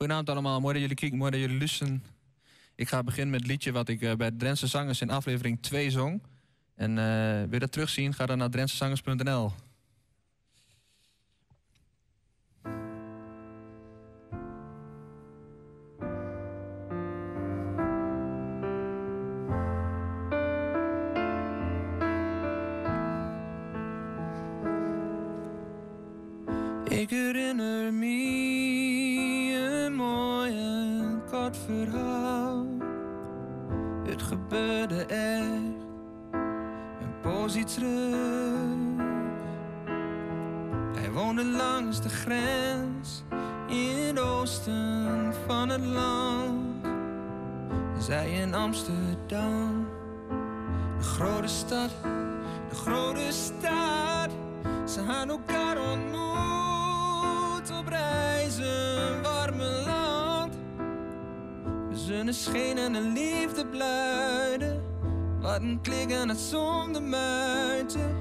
Goedenavond allemaal, mooi dat jullie kijken, mooi dat jullie luisteren. Ik ga beginnen met het liedje wat ik bij Drentse Zangers in aflevering 2 zong. En wil je dat terugzien, ga dan naar drentsezangers.nl. Ik herinner me een mooi en kort verhaal. Het gebeurde echt een poosje terug. Hij woonde langs de grens in het oosten van het land. Zij in Amsterdam, de grote stad, de grote stad. Ze hadden elkaar ontmoet op reizen, warme land. De zon scheen en de liefde blijde. Wat een klik en het zonder muiten.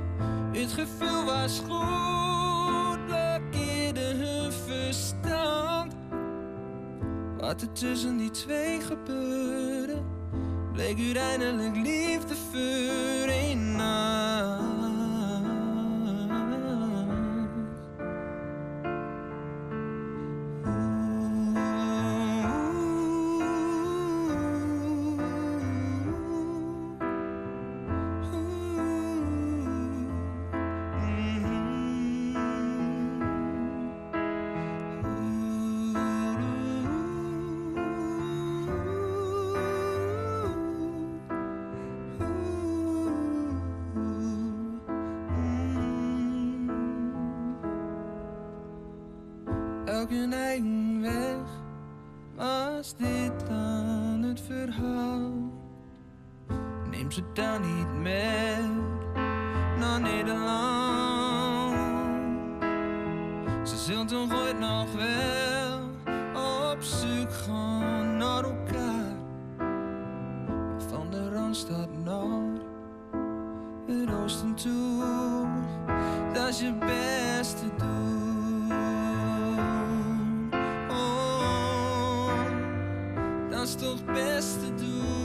Het gevoel was goed, blokkeerde hun verstand. Wat er tussen die twee gebeurde, bleek uiteindelijk liefde voor een nacht. Elk hun eigen weg, was dit dan het verhaal? Neem ze dan niet mee naar Nederland. Ze zullen toch ooit nog wel op zoek gaan naar elkaar. Van de Randstad Noord, het oosten toe, dat is je beste doel. Dat is toch best te doen.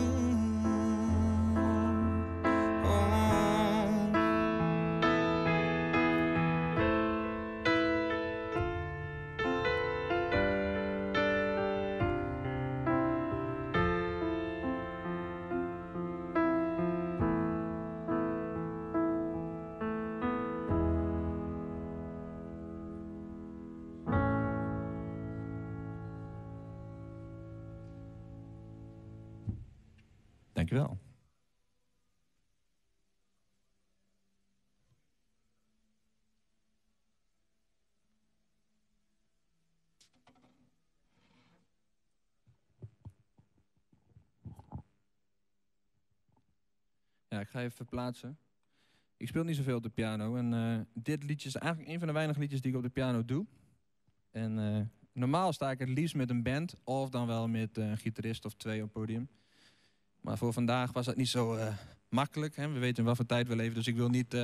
Oh. Dankjewel. Ja, ik ga even verplaatsen. Ik speel niet zoveel op de piano. En dit liedje is eigenlijk een van de weinige liedjes die ik op de piano doe. En normaal sta ik het liefst met een band. Of dan wel met een gitarist of twee op het podium. Maar voor vandaag was dat niet zo makkelijk. Hè? We weten in wat voor tijd we leven, dus ik wil niet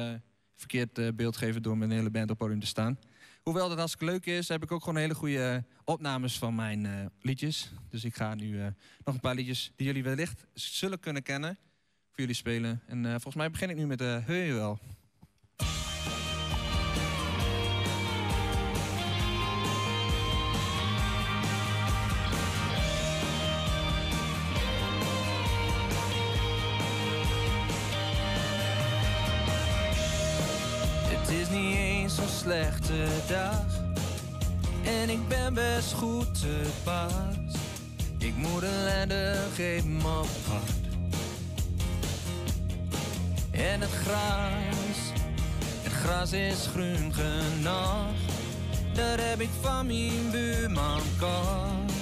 verkeerd beeld geven door met een hele band op podium te staan. Hoewel dat hartstikke leuk is, heb ik ook gewoon hele goede opnames van mijn liedjes. Dus ik ga nu nog een paar liedjes die jullie wellicht zullen kunnen kennen, voor jullie spelen. En volgens mij begin ik nu met Heur je wel. Zo'n slechte dag en ik ben best goed te pas. Ik moet ellende geef me apart. En het gras is groen genoeg. Daar heb ik van mijn buurman gehad.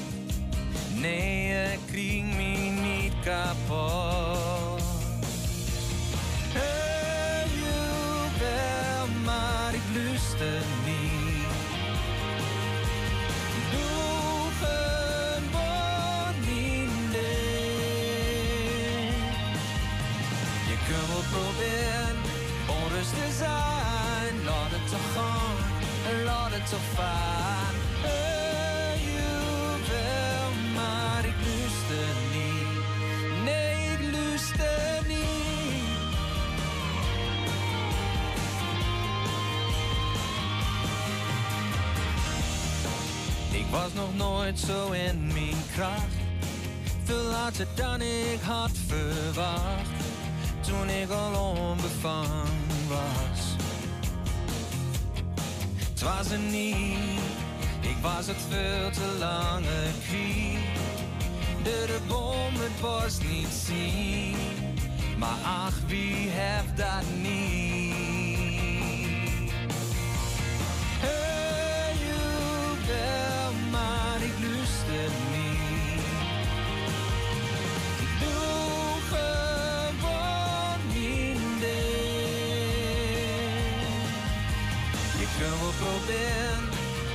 Nee, ik krijg me niet kapot. Luister niet. Doe gewoon niet. Je kunt wel proberen onrust te zijn. Laat het toch gaan, laat het toch gaan. Je was nog nooit zo in mijn kracht. Veel later dan ik had verwacht, toen ik al onbevangen was. Het was er niet, ik was het veel te lange kwiet. De boom het bos niet zien, maar ach, wie heeft dat niet? Hey, je wel, maar ik luister niet. Ik doe gewoon niet dit. Je kunt wel proberen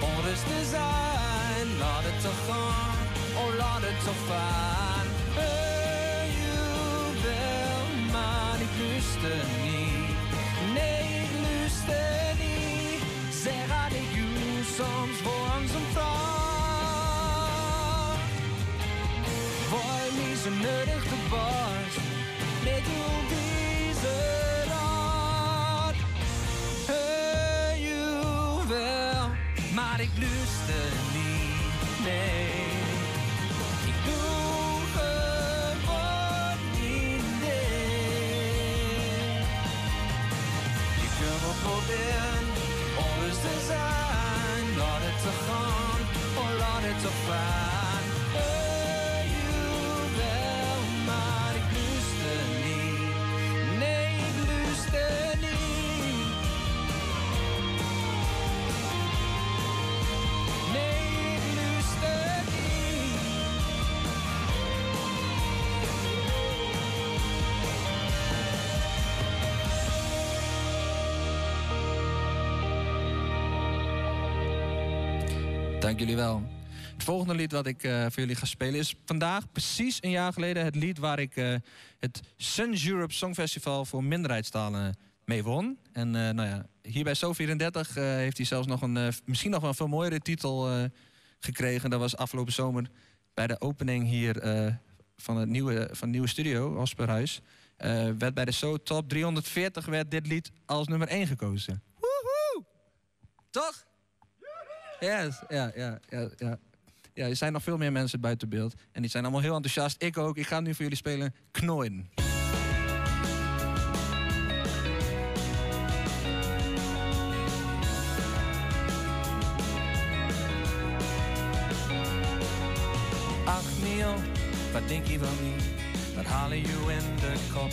onrust te zijn, laat het toch gaan. Oh, laat het toch gaan. Hey, je wil, maar ik luister niet. Nee, ik luister niet. Zeg dat ik je soms voor ons vraag. Voor mij zo nodig de borst. Nee, doe deze raad. Hey, je wil, maar ik luister niet. Nee. Onrust te zijn, laat het te gaan, of laat het te gaan. Hey, je wel, maar ik luister niet. Nee, ik luister niet. Nee, ik luister niet. Dank jullie wel. Het volgende lied wat ik voor jullie ga spelen is vandaag, precies een jaar geleden, het lied waar ik het Sun's Europe Songfestival voor Minderheidstalen mee won. En nou ja, hier bij So 34 heeft hij zelfs nog een, misschien nog wel een veel mooiere titel gekregen. Dat was afgelopen zomer bij de opening hier van het nieuwe studio, Osperhuis. Werd bij de So Top 340 werd dit lied als nummer 1 gekozen. Woehoe! Toch? Yes, ja. Ja, er zijn nog veel meer mensen buiten beeld. En die zijn allemaal heel enthousiast. Ik ook. Ik ga nu voor jullie spelen Knooien. Ach, Neil, wat denk je van niet? Wat halen je in de kop?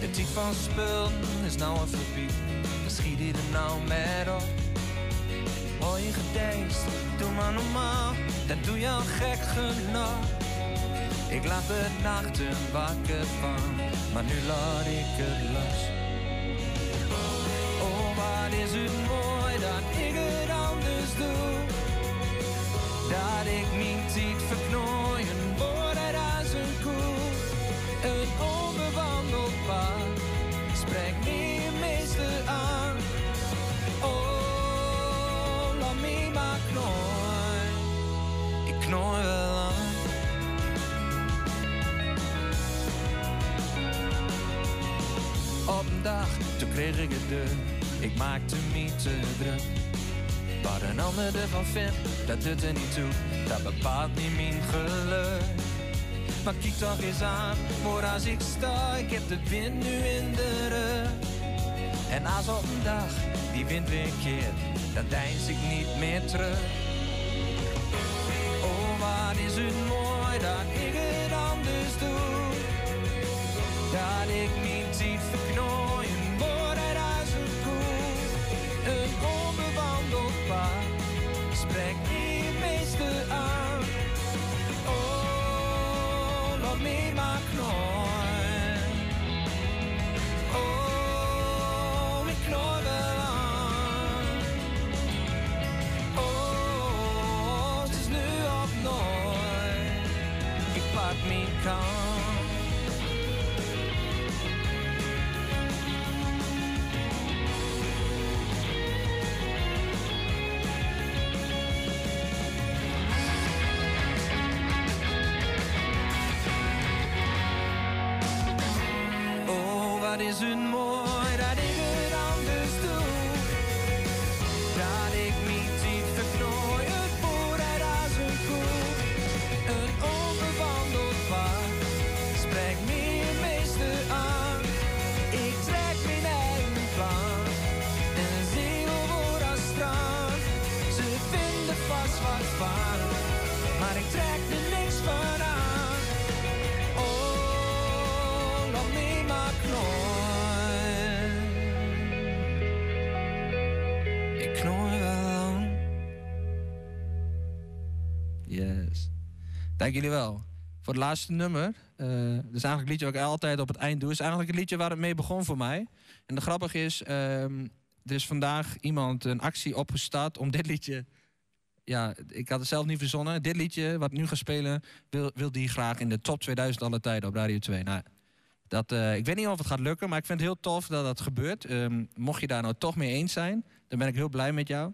De type van spul is nou een verbied. Dan schiet je er nou met op. Hoor je gedijst, doe maar normaal, dan doe je al gek genoeg. Ik laat de nachten wakker van, maar nu laat ik het los. Oh, wat is het mooi dat ik het anders doe. Dat ik niet ziet verknooien, worden als een koe. Een onbewandeld pad, spreekt niet je meester aan. Ik knooi wel aan. Op een dag, toen kreeg ik het deur. Ik maakte me te druk. Wat een ander ervan vindt, dat doet er niet toe. Dat bepaalt niet mijn geluk. Maar kijk toch eens aan, voor als ik sta. Ik heb de wind nu in de rug. En als op een dag die wind weer keert, dan deins ik niet meer terug. Oh, wat is het mooi dat ik het anders doe. Dat ik niet diep verknooien word als een koe. Een onbewandeld pad spreekt niet meeste aan. Oh, laat me maar knooien. Oh, ik knooi wel. Oh, wat is het mooi dat ik het anders doe. Dat ik niet diep verknooi het voor. Yes. Dank jullie wel. Voor het laatste nummer. Dat is eigenlijk een liedje wat ik altijd op het eind doe. Het is eigenlijk het liedje waar het mee begon voor mij. En de grappige is, er is vandaag iemand een actie opgestart om dit liedje... Ja, ik had het zelf niet verzonnen. Dit liedje, wat nu gaat spelen, wil die graag in de top 2000 alle tijden op Radio 2. Nou, ik weet niet of het gaat lukken, maar ik vind het heel tof dat dat gebeurt. Mocht je daar nou toch mee eens zijn, dan ben ik heel blij met jou.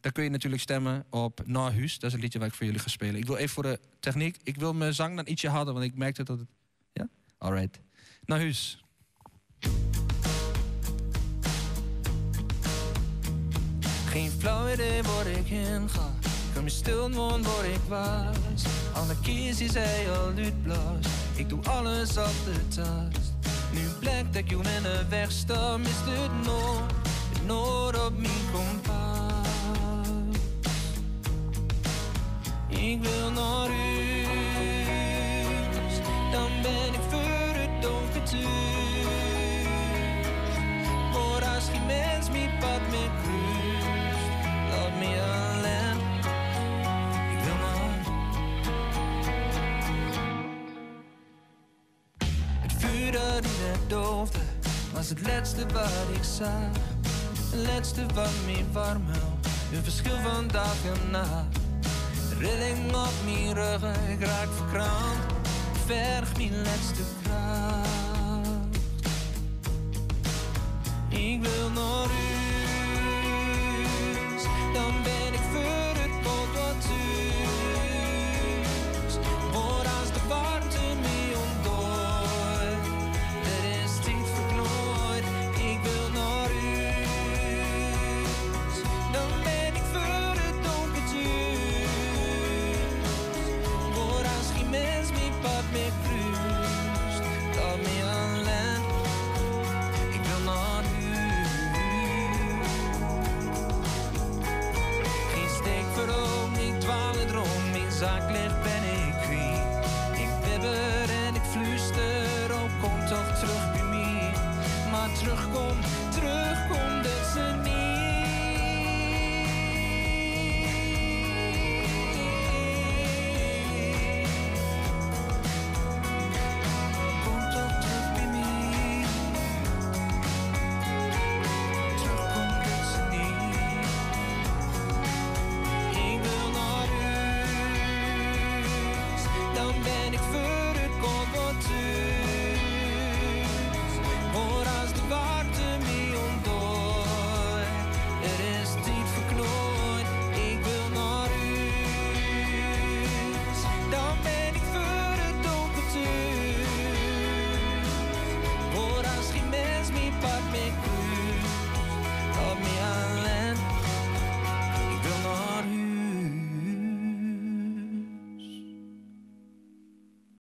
Dan kun je natuurlijk stemmen op Naar Huis. Dat is het liedje waar ik voor jullie ga spelen. Ik wil even voor de techniek, ik wil mijn zang dan ietsje harder, want ik merkte dat het... Ja? Alright. Naar Huis. Geen flauw idee waar ik heen ga. Kom je stil woon waar ik was. Alle kies die zij al uitblaast. Ik doe alles op de tast. Nu blijkt dat ik jou in de weg sta. Mist het noord op mijn kompas. Ik wil naar huis. Dan ben ik voor het donker thuis. Voor als geen mens mijn pad meer kruist. Laat me alleen, ik wil maar. Het vuur dat in het doofde, was het laatste wat ik zag. Het laatste wat me warm hield, een verschil van dag en nacht. Rilling op mijn rug, ik raak verkrampt, verg mijn laatste kracht. Ik wil naar u. Dan ben ik voor het koud wat thuis. Voor als de warmte mij ontdooit. De rest niet verknooid. Ik wil naar huis. Dan ben ik voor het donker thuis. Voor als geen mens mijn pad meer kruist. Dat mij alleen. Ik wil naar huis. Zaak ligt ben ik kwijt. Ik bibber en ik fluister. Oh, kom toch terug bij mij. Maar terugkom dat ze niet. Kom toch terug bij mij. Terugkom dat ze niet. Ik wil naar u. Dan ben ik ver.